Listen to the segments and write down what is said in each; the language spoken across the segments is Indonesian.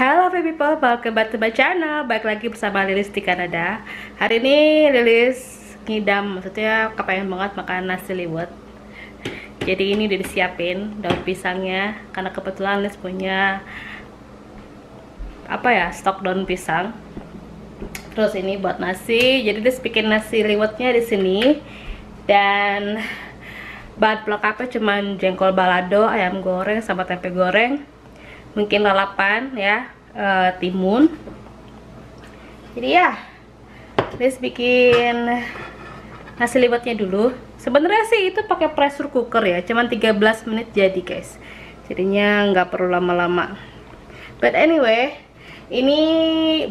Hello people, welcome back to my channel. Baik lagi bersama Lilis di Kanada. Hari ini Lilis ngidam, maksudnya kepengen banget makan nasi liwet. Jadi ini udah disiapin daun pisangnya, karena kebetulan Lilis punya stok daun pisang. Terus ini buat nasi, jadi Lilis bikin nasi liwetnya di sini. Dan bahan pelengkapnya cuman jengkol balado, ayam goreng sama tempe goreng. Mungkin lalapan ya, timun. Jadi ya, Lilis bikin nasi liwetnya dulu. Sebenarnya sih itu pakai pressure cooker ya, cuman 13 menit jadi guys. Jadinya nggak perlu lama-lama. But anyway, ini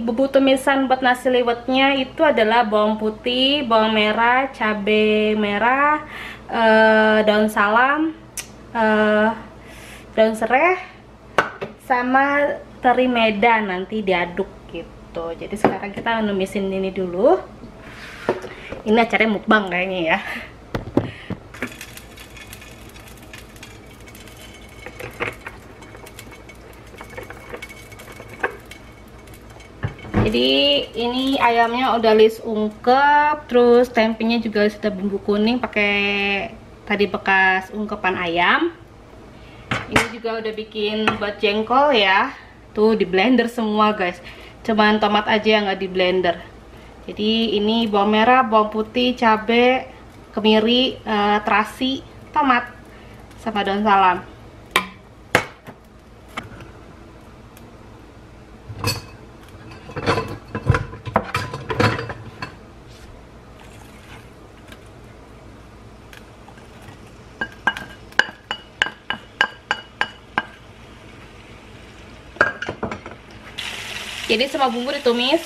bumbu tumisan buat nasi liwetnya itu adalah bawang putih, bawang merah, cabai merah, daun salam, daun serai, sama teri Medan, nanti diaduk gitu. Jadi sekarang kita numisin ini dulu. Ini acaranya mukbang kayaknya ya. Jadi ini ayamnya udah Lilis ungkep, terus tempenya juga sudah bumbu kuning pakai tadi bekas ungkepan ayam. Ini juga udah bikin buat jengkol ya. Tuh di blender semua guys, cuman tomat aja yang nggak di blender. Jadi ini bawang merah, bawang putih, cabai, kemiri, terasi, tomat, sama daun salam. Jadi semua bumbu ditumis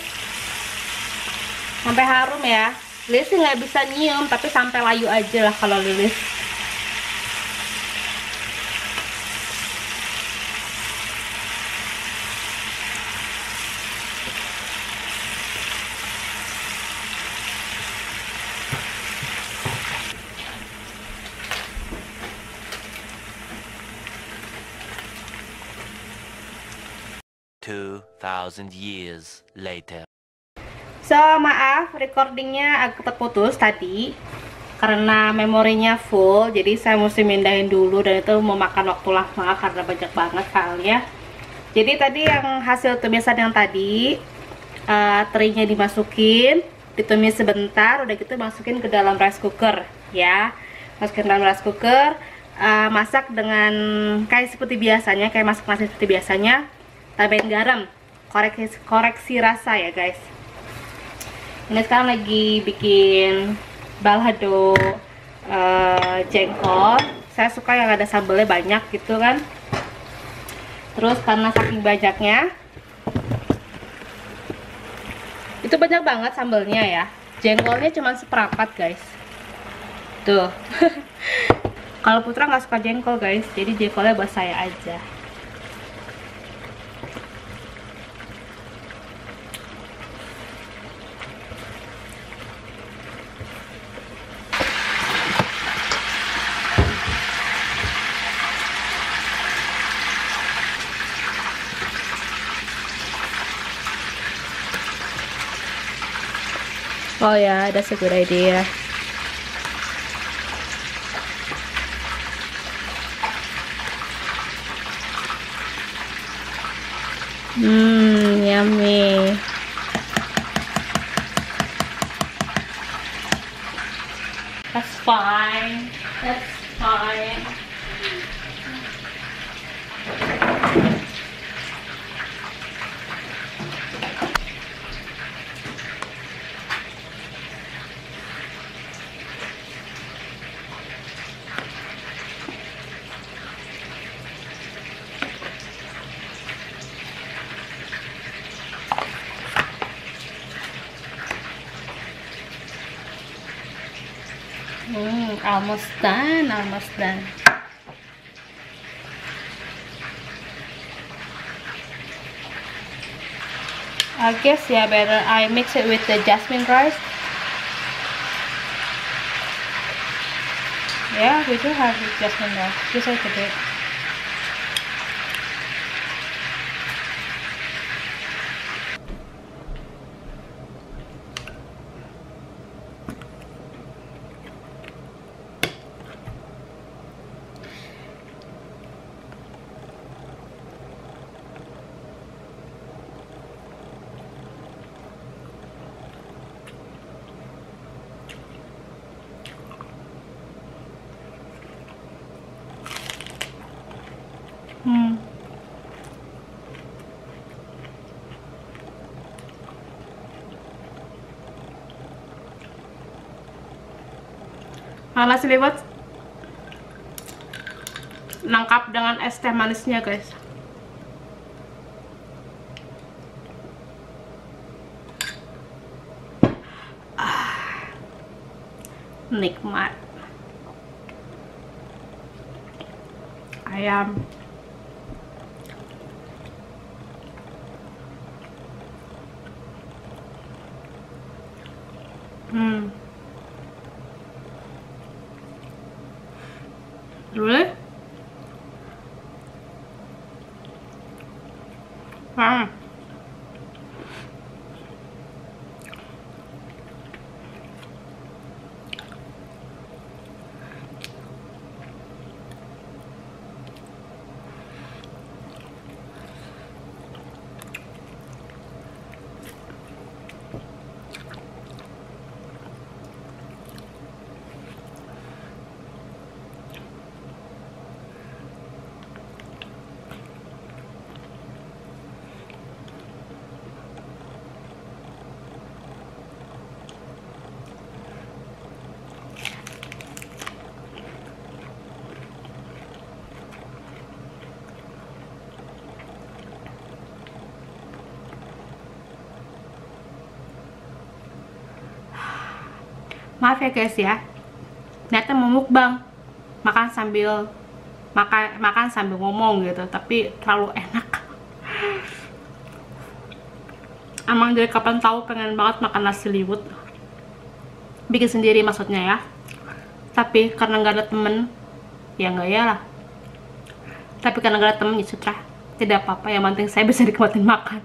sampai harum ya. Lilis sih nggak bisa nyium, tapi sampai layu aja lah kalau Lilis. Years later. So, maaf recordingnya agak terputus tadi karena memorinya full, jadi saya mesti mindahin dulu dan itu memakan waktu lama karena banyak banget halnya. Jadi tadi yang hasil tumisan yang tadi, terinya dimasukin, ditumis sebentar, udah gitu masukin ke dalam rice cooker ya. Masukin dalam rice cooker, masak dengan kayak seperti biasanya, kayak masak nasi seperti biasanya, tambahin garam. Koreksi rasa ya guys. Ini sekarang lagi bikin balado jengkol. Saya suka yang ada sambelnya banyak gitu kan. Terus karena saking banyaknya, itu banyak banget sambelnya ya. Jengkolnya cuma seperempat guys. Tuh. Kalau Putra nggak suka jengkol guys, jadi jengkolnya buat saya aja. Oh yeah, that's a good idea. Yummy. That's fine. That's fine. Almost done, almost done. I guess yeah, better I mix it with the jasmine rice. Yeah, we do have the jasmine rice. Just like a bit. Nasi liwet lengkap dengan es teh manisnya, guys. Nikmat. Ayam. Really? Maaf ya guys ya, niatnya mau mukbang, makan sambil ngomong gitu, tapi terlalu enak. Emang dari kapan tahu pengen banget makan nasi liwet, bikin sendiri maksudnya ya. Tapi karena nggak ada temen, ya nggak ya lah. Tapi karena nggak ada temen ya sudah, tidak apa-apa. Yang penting saya bisa nikmatin makan.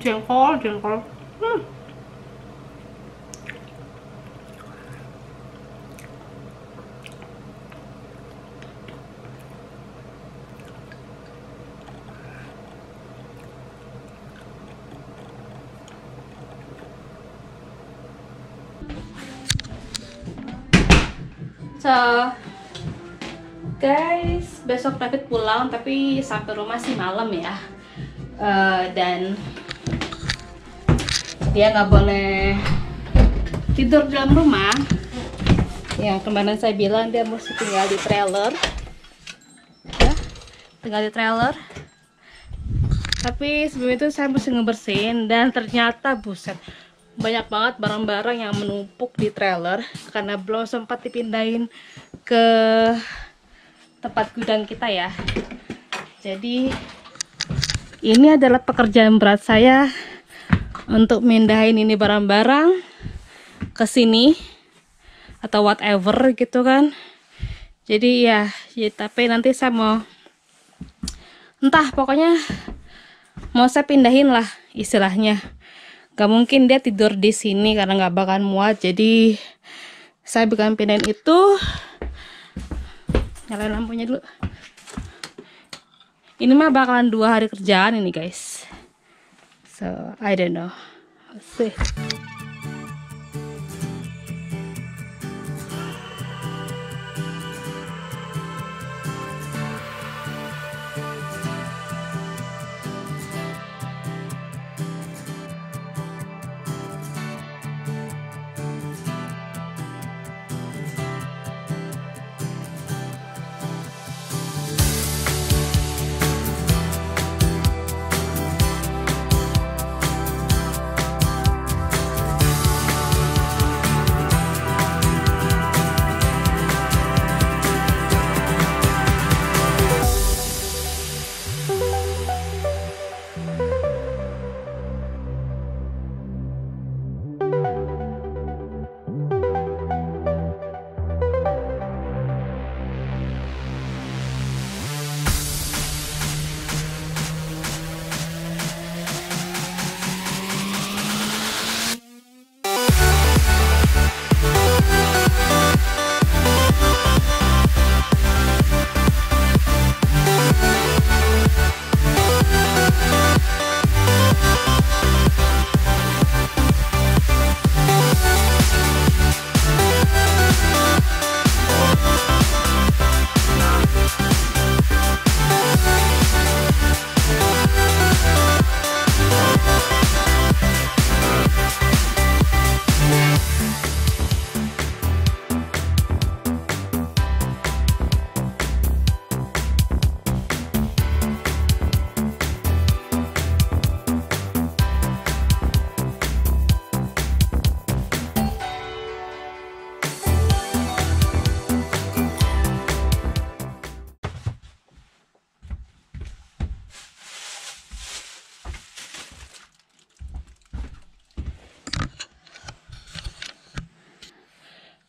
Jengkol. So, guys, besok David pulang, tapi sampai rumah sih malam ya. Dan dia nggak boleh tidur di dalam rumah. Yang kemarin saya bilang dia mesti tinggal di trailer ya, tinggal di trailer. Tapi sebelum itu saya mesti ngebersihin, dan ternyata buset, banyak banget barang-barang yang menumpuk di trailer karena belum sempat dipindahin ke tempat gudang kita ya. Jadi ini adalah pekerjaan berat saya untuk mindahin ini barang-barang ke sini atau whatever gitu kan. Jadi ya, tapi nanti saya mau, entah pokoknya mau saya pindahin lah istilahnya. Gak mungkin dia tidur di sini karena gak bakal muat. Jadi saya bakal pindahin itu. Nyalain lampunya dulu. Ini mah bakalan 2 hari kerjaan ini guys. So, I don't know. Let's see.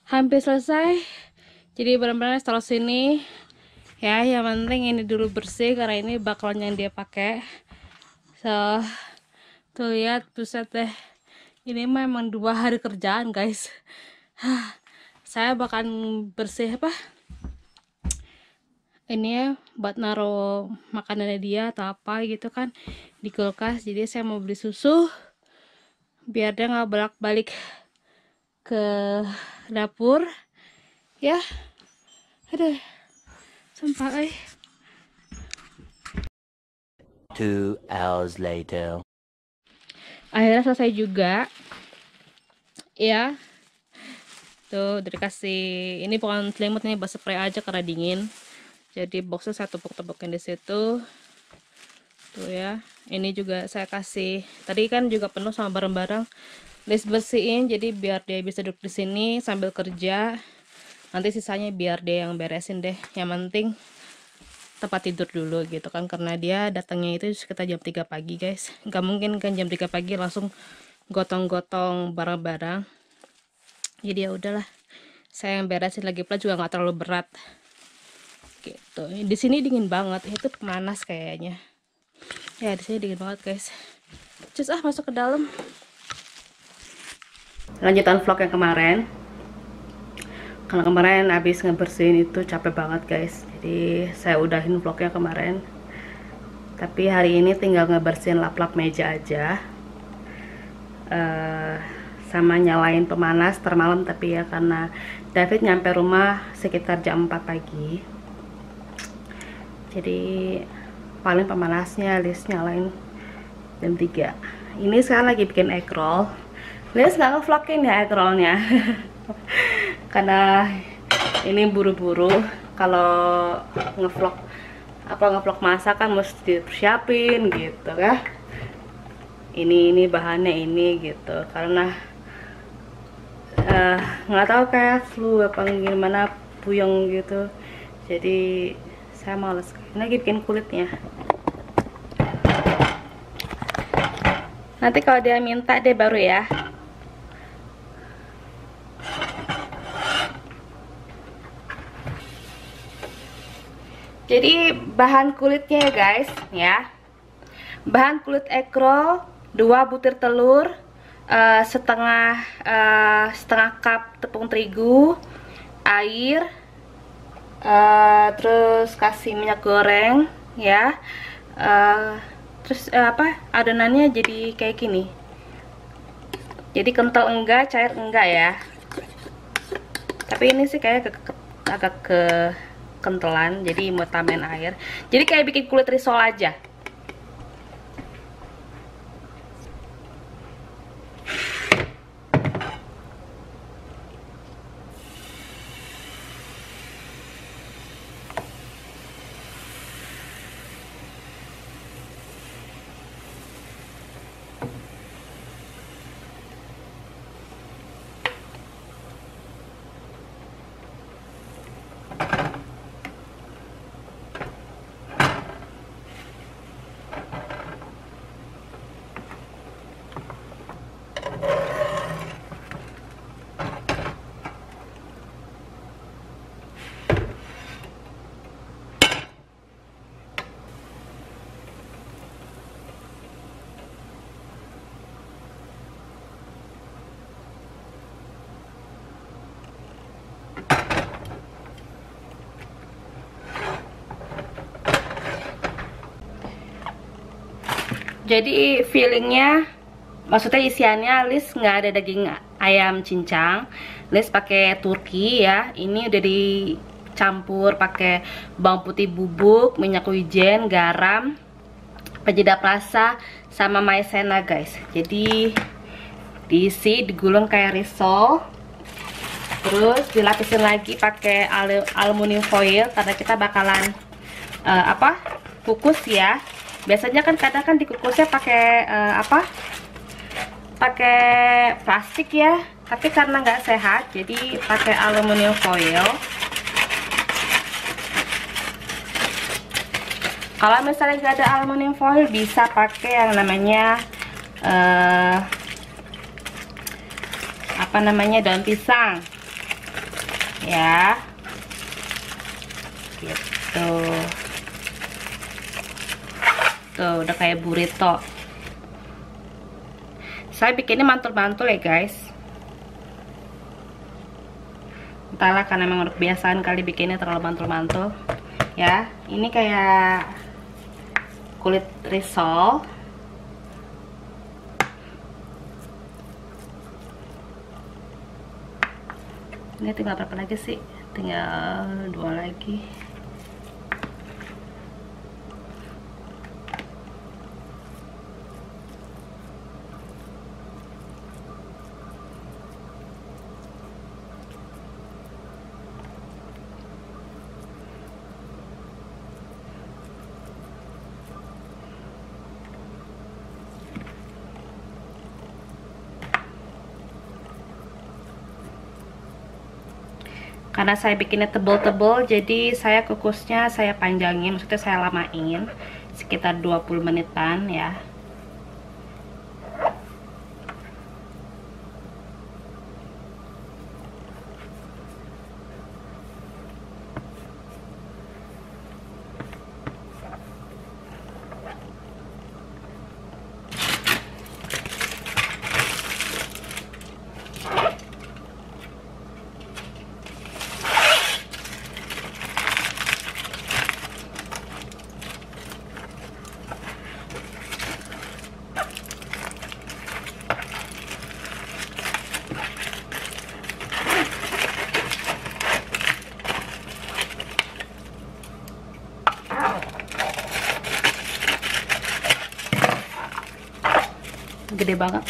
hampir selesai. Jadi benar-benar taruh sini ya, yang penting ini dulu bersih karena ini baklon yang dia pakai. So tuh lihat, buset deh, ini memang 2 hari kerjaan guys. Saya bahkan bersih apa ini buat naruh makanannya dia atau apa gitu kan di kulkas. Jadi saya mau beli susu biar dia nggak bolak-balik ke dapur ya. Aduh, sampai 2 hours later akhirnya selesai juga ya. Tuh udah dikasih, ini bukan selimut, ini buat spray aja karena dingin. Jadi boxnya saya tepuk-tepukin di situ. Tuh ya. Ini juga saya kasih. Tadi kan juga penuh sama barang-barang. List bersihin, jadi biar dia bisa duduk di sini sambil kerja. Nanti sisanya biar dia yang beresin deh. Yang penting tempat tidur dulu gitu kan, karena dia datangnya itu sekitar jam 3 pagi, guys. Gak mungkin kan jam 3 pagi langsung gotong-gotong barang-barang. Jadi ya udahlah. Saya yang beresin, lagi pula juga nggak terlalu berat. Gitu. Di sini dingin banget, itu panas kayaknya. Ya, di sini dingin banget, guys. Cus ah, masuk ke dalam. Lanjutan vlog yang kemarin. Kalau kemarin habis ngebersihin itu capek banget, guys. Jadi, saya udahin vlognya kemarin. Tapi hari ini tinggal ngebersihin lap-lap meja aja. Sama nyalain pemanas termalam, tapi ya karena David nyampe rumah sekitar jam 4 pagi. Jadi paling pemanasnya Lilis nyalain jam 3. Ini sekarang lagi bikin egg roll. Lilis nggak ngevlogin ya egg rollnya karena ini buru-buru. Kalau ngevlog apa ngevlog masakan mesti disiapin gitu kan. Ini bahannya ini gitu, karena nggak tahu kayak flu apa gimana, puyeng gitu. Jadi saya males. Ini lagi bikin kulitnya. Nanti kalau dia minta deh baru ya. Jadi bahan kulitnya ya guys ya. Bahan kulit egg roll 2 butir telur, setengah cup tepung terigu, air. Terus kasih minyak goreng ya, terus adonannya jadi kayak gini. Jadi kental enggak, cair enggak ya, tapi ini sih kayak agak kekentelan, jadi mau tambahin air. Jadi kayak bikin kulit risol aja. Jadi feelingnya, maksudnya isiannya Lilis nggak ada daging ayam cincang, Lilis pakai turki ya. Ini udah dicampur pakai bawang putih bubuk, minyak wijen, garam, penyedap rasa, sama maizena guys. Jadi diisi, digulung kayak risol, terus dilapisin lagi pakai aluminium foil karena kita bakalan kukus ya. Biasanya kan kadang kan dikukusnya pakai pakai plastik ya, tapi karena nggak sehat jadi pakai aluminium foil. Kalau misalnya nggak ada aluminium foil bisa pakai yang namanya daun pisang ya, gitu. Tuh, udah kayak burrito. Saya bikinnya mantul-mantul ya guys. Entahlah, karena memang udah kebiasaan kali bikinnya terlalu mantul-mantul ya. Ini kayak kulit risol. Ini tinggal berapa lagi sih? Tinggal 2 lagi. Karena saya bikinnya tebel-tebel, jadi saya kukusnya saya panjangin, maksudnya saya lamain sekitar 20 menitan ya. Gede banget.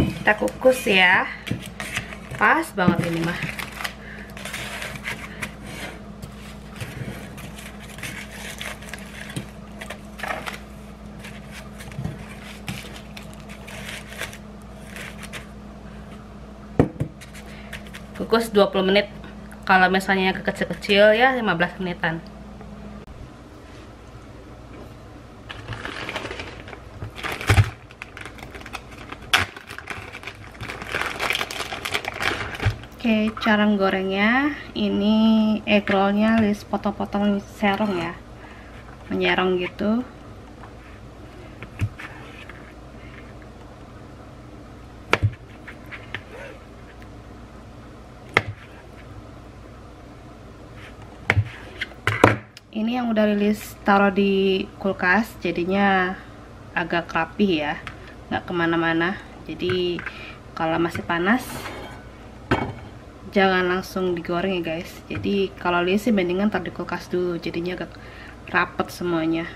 Kita kukus ya, pas banget ini mah. Kukus 20 menit. Kalau misalnya kecil-kecil ya 15 menitan. Oke, cara menggorengnya ini egg rollnya Lilis potong-potong serong ya, menyerong gitu. Ini yang udah Lilis taruh di kulkas, jadinya agak rapi ya, nggak kemana-mana. Jadi kalau masih panas jangan langsung digoreng ya guys. Jadi kalau Lilis sih bandingan taruh di kulkas dulu, jadinya agak rapet semuanya.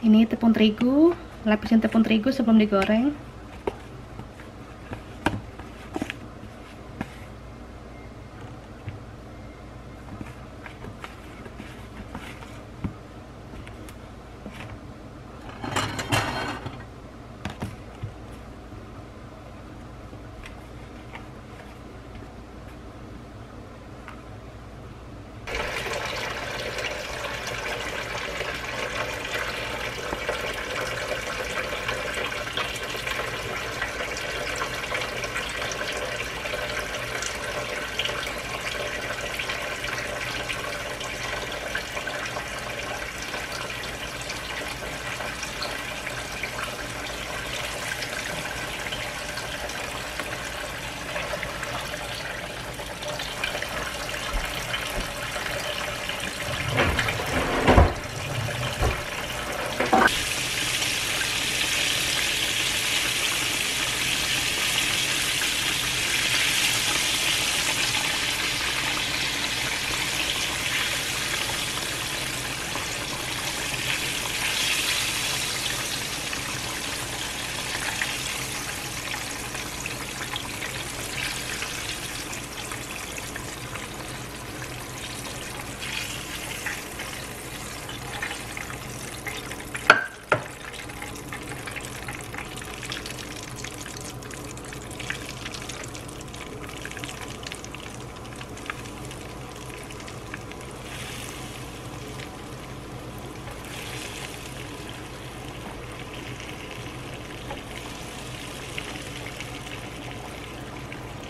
Ini tepung terigu, lapisin tepung terigu sebelum digoreng.